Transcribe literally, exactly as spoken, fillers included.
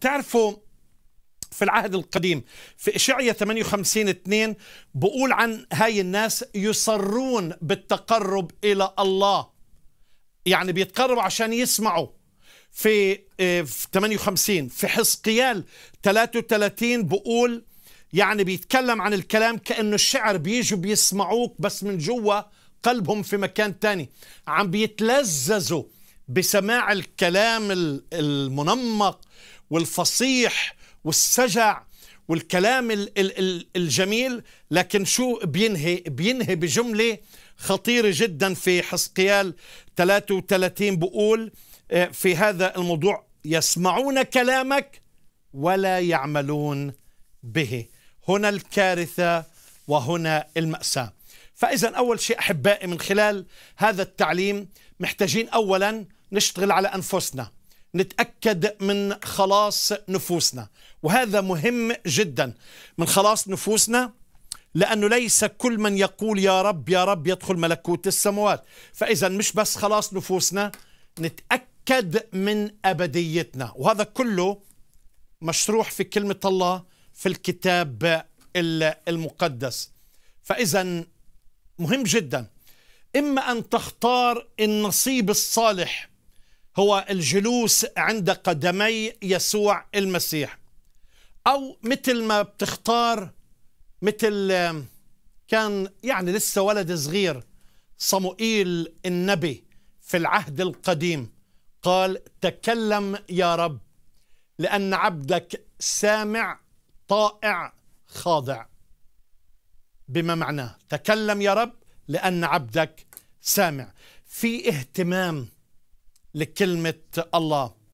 تعرفوا في العهد القديم في إشعية ثمانية وخمسين اثنين بقول عن هاي الناس يصرون بالتقرب إلى الله، يعني بيتقربوا عشان يسمعوا. في ثمانية وخمسين في حزقيال ثلاثة وثلاثين بقول يعني بيتكلم عن الكلام كأنه الشعر، بيجوا بيسمعوك بس من جوا قلبهم في مكان تاني، عم بيتلذذوا بسماع الكلام المنمق والفصيح والسجع والكلام الجميل. لكن شو بينهي؟ بينهي بجملة خطيرة جدا في حزقيال ثلاثة وثلاثين بقول في هذا الموضوع: يسمعون كلامك ولا يعملون به. هنا الكارثة وهنا المأساة. فإذا أول شيء أحبائي من خلال هذا التعليم محتاجين أولا نشتغل على أنفسنا، نتأكد من خلاص نفوسنا، وهذا مهم جدا، من خلاص نفوسنا، لأنه ليس كل من يقول يا رب يا رب يدخل ملكوت السماوات. فإذا مش بس خلاص نفوسنا، نتأكد من أبديتنا، وهذا كله مشروح في كلمة الله في الكتاب المقدس. فإذا مهم جدا إما أن تختار النصيب الصالح هو الجلوس عند قدمي يسوع المسيح، أو مثل ما بتختار مثل كان يعني لسه ولد صغير صموئيل النبي في العهد القديم، قال: تكلم يا رب لأن عبدك سامع طائع خاضع. بما معناه تكلم يا رب لأن عبدك سامع. في اهتمام لكلمة الله.